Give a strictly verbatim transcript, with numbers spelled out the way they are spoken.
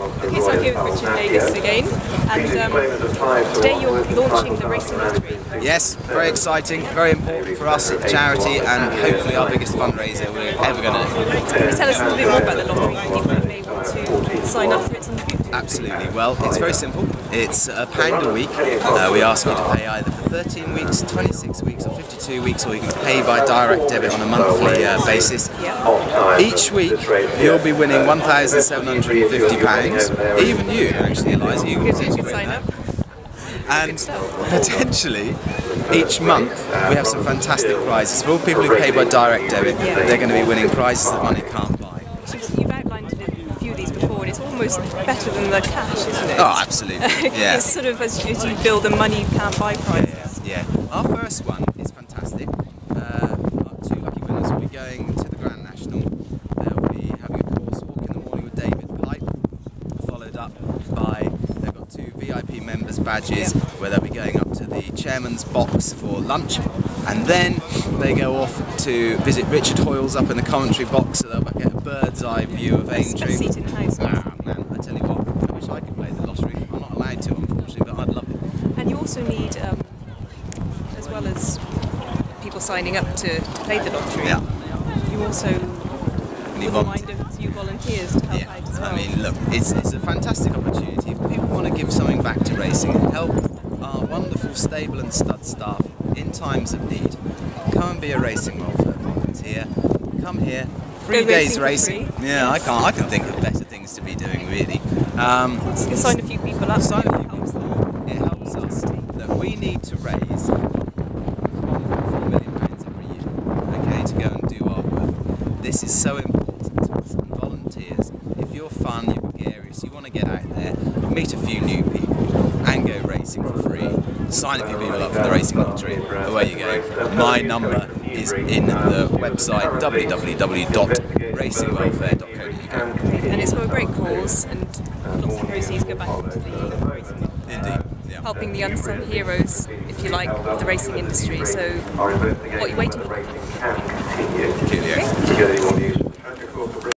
I guess I'll give Richard Negus again. And um, today you're launching the Racing Lottery. Yes, very exciting, very important for us as a charity, and hopefully our biggest fundraiser we're ever going to. Can you tell us a little bit more about the lottery? Do you may want to sign up for it in the future? Absolutely. Well, it's very simple. It's a pound a week. Uh, we ask you to pay either for thirteen weeks, twenty-six weeks or fifty-two weeks, or you can pay by direct debit on a monthly uh, basis. Yeah. Each week you'll be winning one thousand seven hundred and fifty pounds. Even you, actually, Eliza, you can sign up. And potentially, each month we have some fantastic prizes. For all people who pay by direct debit, yeah, they're going to be winning prizes that money can't buy. You've outlined a few of these before, and it's almost better than the cash, isn't it? Oh, absolutely. Yeah. It's sort of as you build the money you can't buy prizes. Yeah, yeah, yeah. Our first one is fantastic. Uh, our two lucky winners will be going to the Grand National. They'll be having a course walk in the morning with David Pipe, followed up by two V I P members' badges, yep, where they'll be going up to the chairman's box for lunch, and then they go off to visit Richard Hoyles up in the commentary box, so they'll get a bird's eye view of Aintree. That's, that's seated house. Ah, man, I tell you what, I wish I could play the lottery. I'm not allowed to, unfortunately, but I'd love it. And you also need, um, as well as people signing up to, to play the lottery, yeah, you also need you volunteers to help, yeah, out as well. I mean, look, it's, it's a fantastic opportunity. If people want to give something back to racing and help our wonderful stable and stud staff in times of need, come and be a Racing Welfare volunteer. Come here, three Go days racing. racing. Free. Yeah, yes. I can't. I can think of better things to be doing, really. Um, you can sign a few people up. Sign a few helps people. It helps us. That we need to raise one point four million pounds every year, okay, to go and do our work. This is so important. If you're fun, you're gregarious, you want to get out there, meet a few new people and go racing for free, sign a few people up for the Racing Lottery, away you go. My number is in the website w w w dot racing welfare dot co dot u k. And it's for a great cause, and lots of proceeds go back into the racing. Indeed. Yeah. Helping the unsung heroes, if you like, of the racing industry. So what are you waiting for? Okay.